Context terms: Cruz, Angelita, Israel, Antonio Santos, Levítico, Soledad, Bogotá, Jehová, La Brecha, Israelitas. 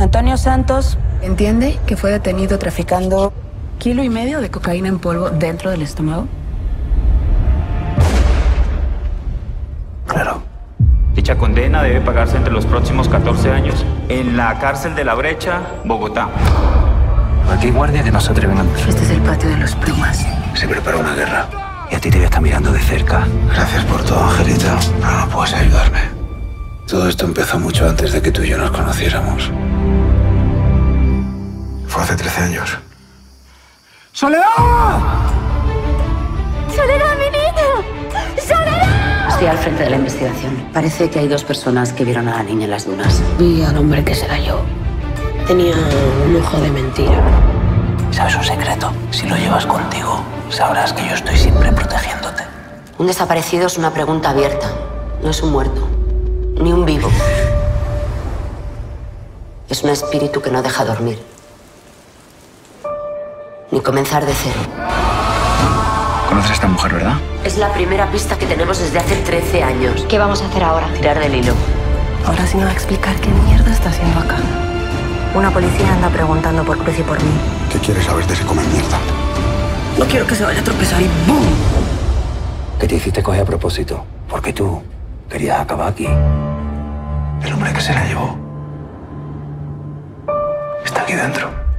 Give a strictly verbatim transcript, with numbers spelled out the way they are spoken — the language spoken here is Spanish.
Antonio Santos entiende que fue detenido traficando kilo y medio de cocaína en polvo dentro del estómago. Claro. Dicha condena debe pagarse entre los próximos catorce años en la cárcel de La Brecha, Bogotá. Aquí guardias que no se atreven a entrar. Este es el patio de los Plumas. Se prepara una guerra y a ti te voy a estar mirando de cerca. Gracias por todo, Angelita, pero no puedes ayudarme. Todo esto empezó mucho antes de que tú y yo nos conociéramos. Fue hace trece años. ¡Soledad! ¡Soledad, mi niña! ¡Soledad! Estoy al frente de la investigación. Parece que hay dos personas que vieron a la niña en las dunas. Vi al hombre que se cayó. Tenía un ojo de mentira. ¿Sabes un secreto? Si lo llevas contigo, sabrás que yo estoy siempre protegiéndote. Un desaparecido es una pregunta abierta. No es un muerto, ni un vivo. Es un espíritu que no deja dormir. Ni comenzar de cero. ¿Conoces a esta mujer, verdad? Es la primera pista que tenemos desde hace trece años. ¿Qué vamos a hacer ahora? Tirar del hilo. Ahora sí me va a explicar qué mierda está haciendo acá. Una policía anda preguntando por Cruz y por mí. ¿Qué quieres saber de ese come mierda? No quiero que se vaya a tropezar y ¡bum! ¿Qué te hiciste coger a propósito? Porque tú querías acabar aquí. El hombre que se la llevó está aquí dentro.